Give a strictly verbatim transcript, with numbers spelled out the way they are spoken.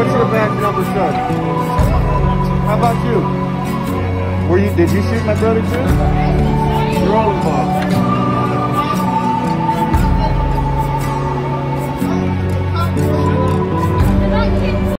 What's your back number, son? How about you? Were you? Did you shoot my brother too? You're all involved.